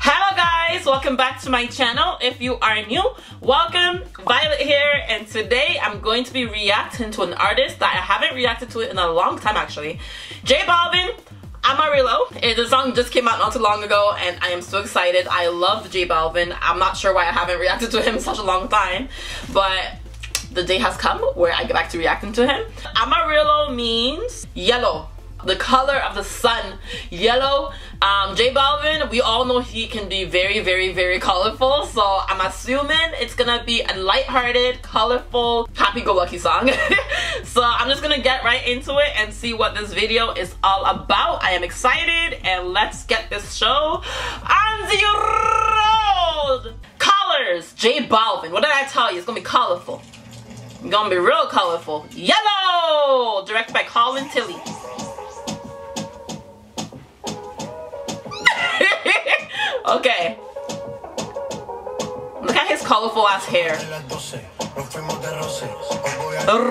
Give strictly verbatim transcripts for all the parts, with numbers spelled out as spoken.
Hello guys, welcome back to my channel. If you are new, welcome. Violet here, and today I'm going to be reacting to an artist that I haven't reacted to in a long time actually. J Balvin, Amarillo. The song just came out not too long ago and I am so excited. I love J Balvin. I'm not sure why I haven't reacted to him in such a long time, but the day has come where I get back to reacting to him. Amarillo means yellow, the color of the sun, yellow. um J Balvin, we all know he can be very very very colorful, so I'm assuming it's gonna be a lighthearted, colorful, happy-go-lucky song. So I'm just gonna get right into it and see what this video is all about. I am excited, and let's get this show on the road. Colors, J Balvin. What did I tell you? It's gonna be colorful. It's gonna be real colorful. Yellow, directed by Colin Tilly. Okay. Look at his colorful ass hair.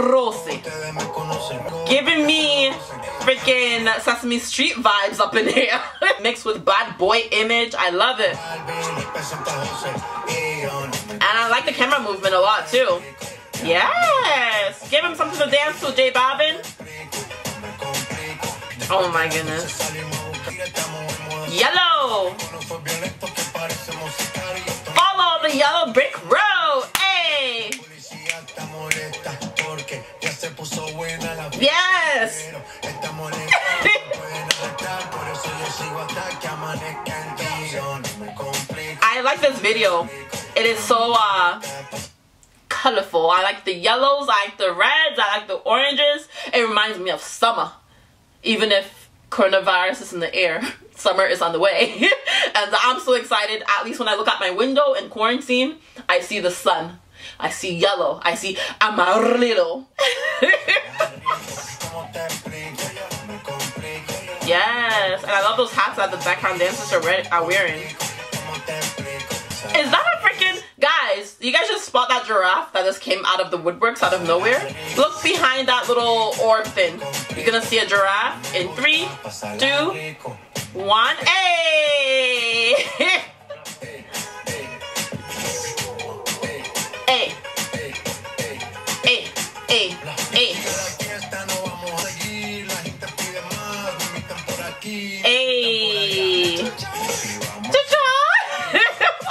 Rose. Giving me freaking Sesame Street vibes up in here. Mixed with bad boy image. I love it. And I like the camera movement a lot too. Yes. Give him something to dance to, J Balvin. Oh my goodness. Yellow. Follow the yellow brick road. Hey. Yes. I like this video. It is so uh colorful. I like the yellows, I like the reds, I like the oranges. It reminds me of summer. Even if coronavirus is in the air, summer is on the way. And I'm so excited. At least when I look out my window in quarantine, I see the sun, I see yellow, I see Amarillo. Yes, and I love those hats that the background dancers are, re are wearing. Is that a freaking... Guys, you guys just spot that giraffe that just came out of the woodworks out of nowhere? Look behind that little orb thing. You're gonna see a giraffe in three, two, one. Hey! Hey! Hey! Hey! Hey! Hey!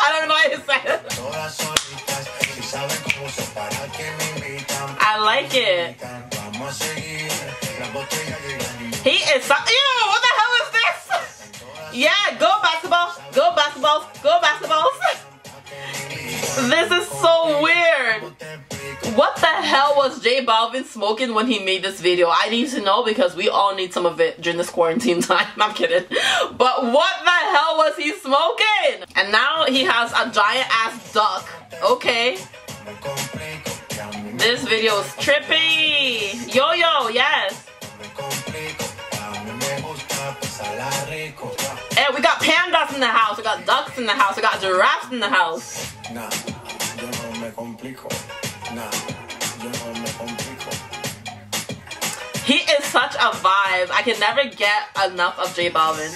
I don't know what it says. I like it. He is so... Ew, what the hell is this? Yeah, go basketballs, go basketballs, go basketballs. This is so weird. What the hell was J Balvin smoking when he made this video? I need to know because we all need some of it during this quarantine time. I'm kidding. But what the hell was he smoking? And now he has a giant ass duck. Okay. This video is trippy. Yo-yo, yes. Hey, we got pandas in the house. We got ducks in the house. We got giraffes in the house. He is such a vibe. I can never get enough of J Balvin.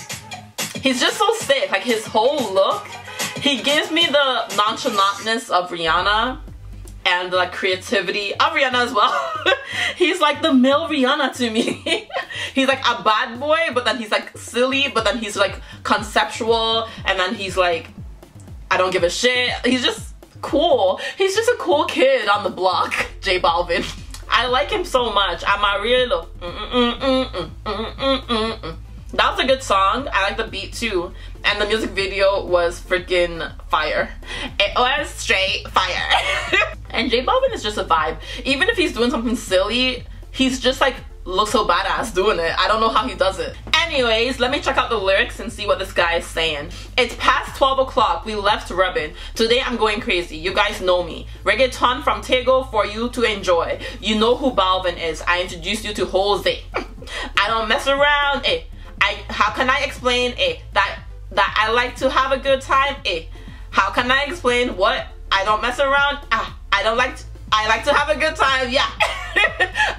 He's just so sick. Like, his whole look. He gives me the nonchalantness of Rihanna. And the like, creativity of Rihanna as well. He's like the male Rihanna to me. He's like a bad boy, but then he's like silly, but then he's like conceptual, and then he's like, I don't give a shit. He's just cool. He's just a cool kid on the block, J Balvin. I like him so much. Amarillo. That was a good song. I like the beat too. And the music video was freaking fire. It was straight fire. And J Balvin is just a vibe. Even if he's doing something silly, he's just like, looks so badass doing it. I don't know how he does it. Anyways, let me check out the lyrics and see what this guy is saying. It's past twelve o'clock. We left rubbing. Today I'm going crazy. You guys know me. Reggaeton from Tego for you to enjoy. You know who Balvin is. I introduced you to Jose. I don't mess around. Eh. I, how can I explain? Eh. That, that I like to have a good time. Eh. How can I explain what? I don't mess around. Ah. I don't like to, I like to have a good time, yeah.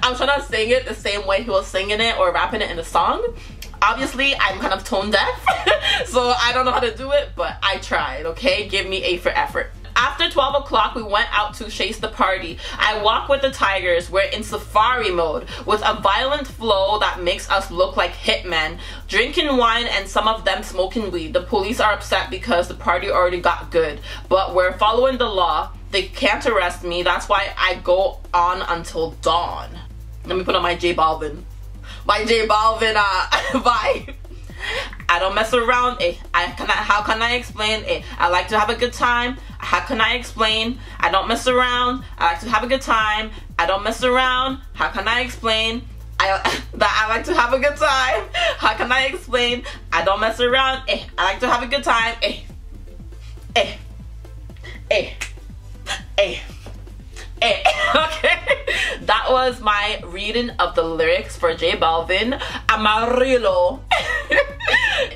I'm trying to sing it the same way he was singing it or rapping it in the song. Obviously, I'm kind of tone deaf, so I don't know how to do it, but I tried, okay? Give me A for effort. After twelve o'clock, we went out to chase the party. I walk with the tigers. We're in safari mode with a violent flow that makes us look like hitmen, drinking wine and some of them smoking weed. The police are upset because the party already got good, but we're following the law. They can't arrest me. That's why I go on until dawn. Let me put on my J Balvin. My J Balvin uh, vibe. I don't mess around, eh? I cannot, how can I explain, eh? I like to have a good time. How can I explain? I don't mess around. I like to have a good time. I don't mess around. How can I explain? I, that I like to have a good time. How can I explain? I don't mess around, eh? I like to have a good time, eh? Eh. Eh. Eh. Eh. Okay. That was my reading of the lyrics for J Balvin, Amarillo.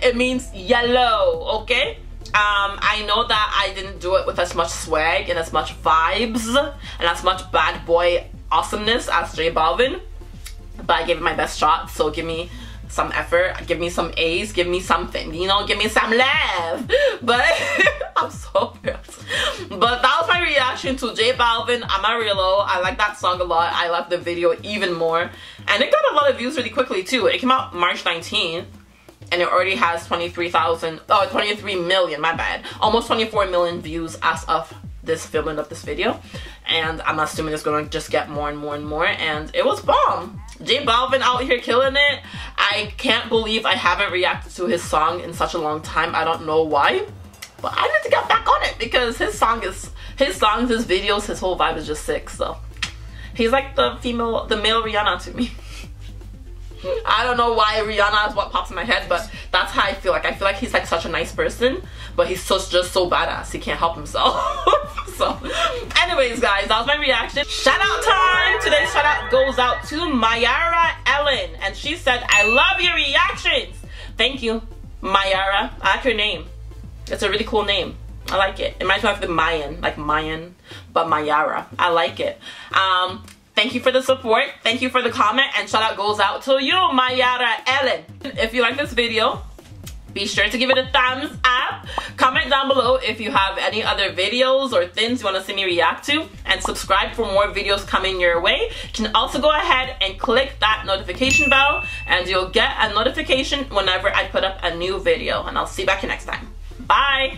It means yellow, okay? Um, I know that I didn't do it with as much swag and as much vibes and as much bad boy awesomeness as J Balvin, but I gave it my best shot, so give me some effort, give me some A's, give me something, you know, give me some love. But I'm so pissed. But that was my reaction to J Balvin, Amarillo. I like that song a lot. I love the video even more. And it got a lot of views really quickly too. It came out March nineteenth. And it already has twenty-three thousand, oh, twenty-three million, my bad. Almost twenty-four million views as of this filming of this video. And I'm assuming it's gonna just get more and more and more. And it was bomb. J Balvin out here killing it. I can't believe I haven't reacted to his song in such a long time. I don't know why. But I need to get back on it because his song is, his songs, his videos, his whole vibe is just sick. So he's like the female, the male Rihanna to me. I don't know why Rihanna is what pops in my head, but that's how I feel like. I feel like he's like such a nice person, but he's so, just so badass. He can't help himself. So, anyways, guys, that was my reaction. Shout out time! Today's shout out goes out to Mayara Ellen, and she said, I love your reactions! Thank you, Mayara. I like your name. It's a really cool name. I like it. It reminds me of the Mayan, like Mayan, but Mayara. I like it. Um... Thank you for the support. Thank you for the comment. And shout out goes out to you, Mayara Ellen. If you like this video, be sure to give it a thumbs up. Comment down below if you have any other videos or things you want to see me react to. And subscribe for more videos coming your way. You can also go ahead and click that notification bell. And you'll get a notification whenever I put up a new video. And I'll see you back here next time. Bye.